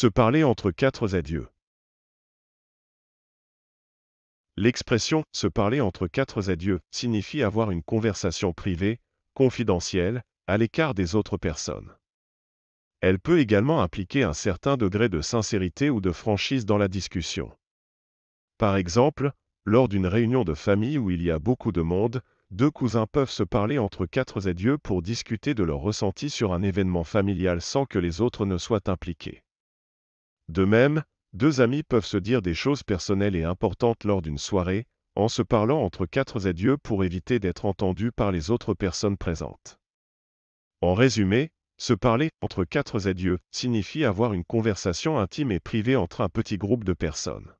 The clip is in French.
se parler entre quatre adieux. L'expression « se parler entre quatre adieux » signifie avoir une conversation privée, confidentielle, à l'écart des autres personnes. Elle peut également impliquer un certain degré de sincérité ou de franchise dans la discussion. Par exemple, lors d'une réunion de famille où il y a beaucoup de monde, deux cousins peuvent se parler entre quatre adieux pour discuter de leur ressenti sur un événement familial sans que les autres ne soient impliqués. De même, deux amis peuvent se dire des choses personnelles et importantes lors d'une soirée, en se parlant entre quatre adieux pour éviter d'être entendus par les autres personnes présentes. En résumé, se parler entre quatre adieux signifie avoir une conversation intime et privée entre un petit groupe de personnes.